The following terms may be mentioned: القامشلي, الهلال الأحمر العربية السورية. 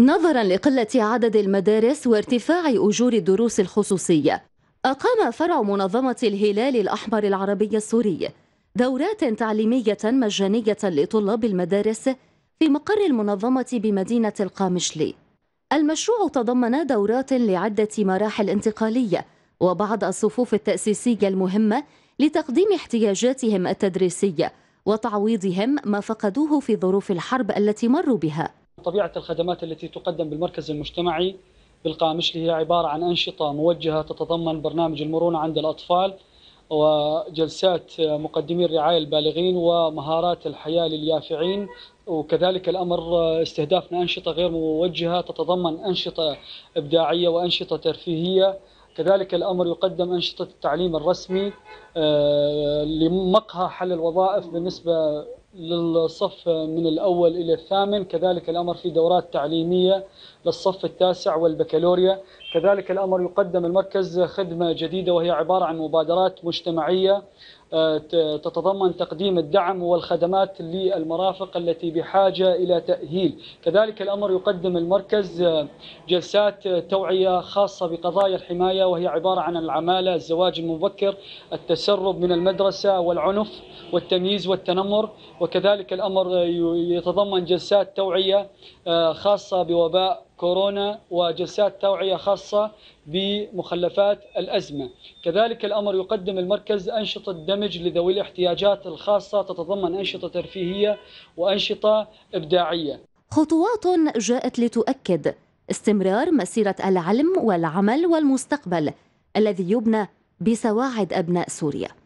نظرا لقلة عدد المدارس وارتفاع أجور الدروس الخصوصية، أقام فرع منظمة الهلال الأحمر العربية السورية دورات تعليمية مجانية لطلاب المدارس في مقر المنظمة بمدينة القامشلي. المشروع تضمن دورات لعدة مراحل انتقالية وبعض الصفوف التأسيسية المهمة لتقديم احتياجاتهم التدريسية وتعويضهم ما فقدوه في ظروف الحرب التي مروا بها. طبيعة الخدمات التي تقدم بالمركز المجتمعي بالقامشلي هي عبارة عن أنشطة موجهة تتضمن برنامج المرونة عند الأطفال وجلسات مقدمي الرعاية البالغين ومهارات الحياة لليافعين، وكذلك الأمر استهدافنا أنشطة غير موجهة تتضمن أنشطة إبداعية وأنشطة ترفيهية. كذلك الأمر يقدم أنشطة التعليم الرسمي لمقهى حل الوظائف بالنسبة للصف من الأول إلى الثامن، كذلك الأمر في دورات تعليمية للصف التاسع والبكالوريا. كذلك الأمر يقدم المركز خدمة جديدة وهي عبارة عن مبادرات مجتمعية تتضمن تقديم الدعم والخدمات للمرافق التي بحاجة إلى تأهيل. كذلك الأمر يقدم المركز جلسات توعية خاصة بقضايا الحماية وهي عبارة عن العمالة، الزواج المبكر، التسرب من المدرسة والعنف والتمييز والتنمر. وكذلك الأمر يتضمن جلسات توعية خاصة بوباء كورونا وجلسات توعية خاصة بمخلفات الأزمة. كذلك الأمر يقدم المركز أنشطة دمج لذوي الاحتياجات الخاصة تتضمن أنشطة ترفيهية وأنشطة إبداعية. خطوات جاءت لتؤكد استمرار مسيرة العلم والعمل والمستقبل الذي يبنى بسواعد أبناء سوريا.